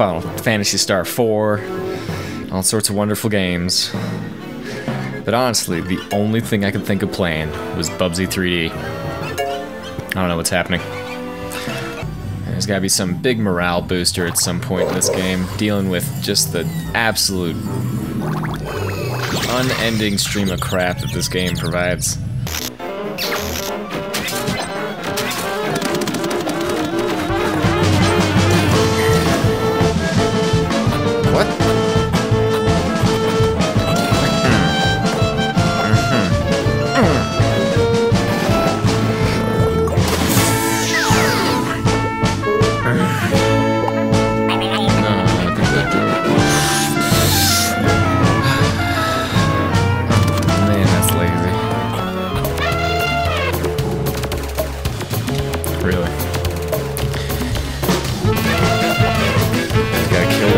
Final Fantasy Star 4, all sorts of wonderful games. But honestly, the only thing I could think of playing was Bubsy 3D. I don't know what's happening. There's gotta be some big morale booster at some point in this game, dealing with just the absolute unending stream of crap that this game provides.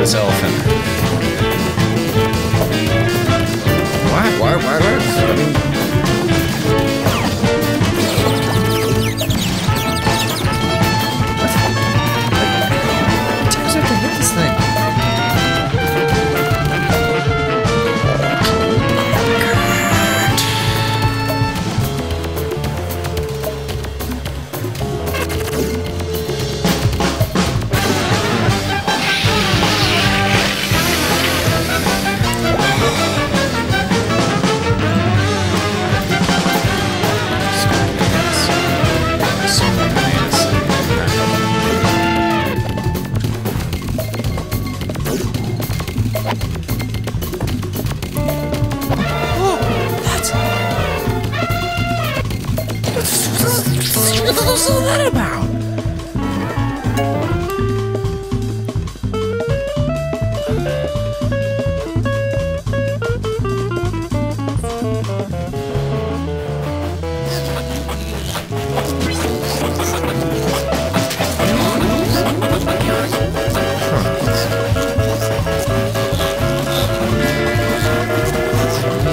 This elephant. What's all that about?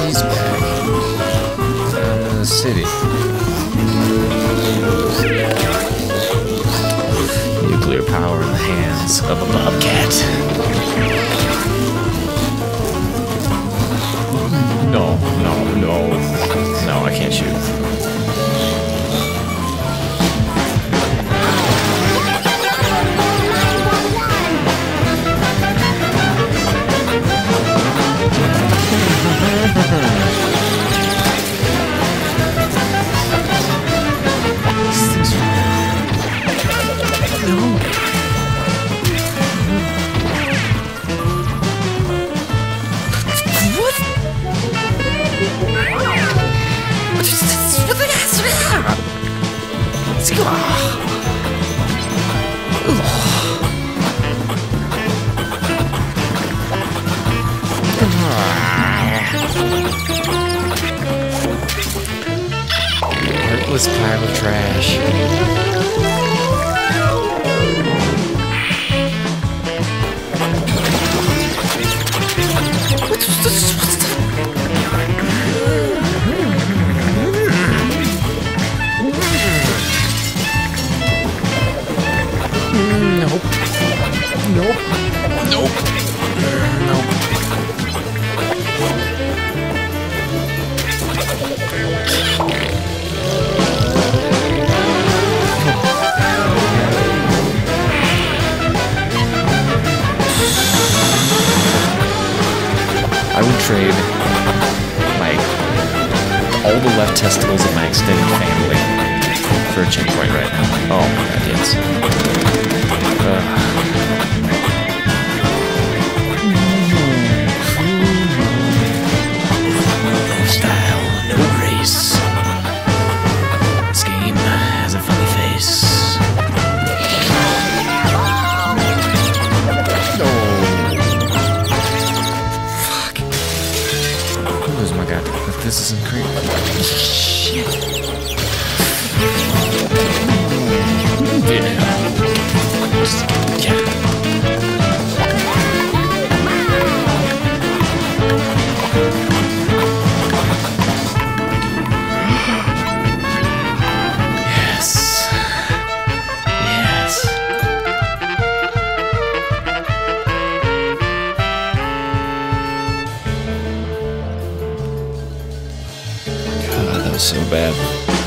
He's back in the city. Nuclear power in the hands of a bobcat. No, no, no. No, I can't shoot. Heartless pile of trash. Trade my all the left testicles of my extended family for a checkpoint right now. Oh my god, yes. No style, no grace. This game has a funny face. This is incredible. Shit. Yeah. Yes. Yes. was so bad.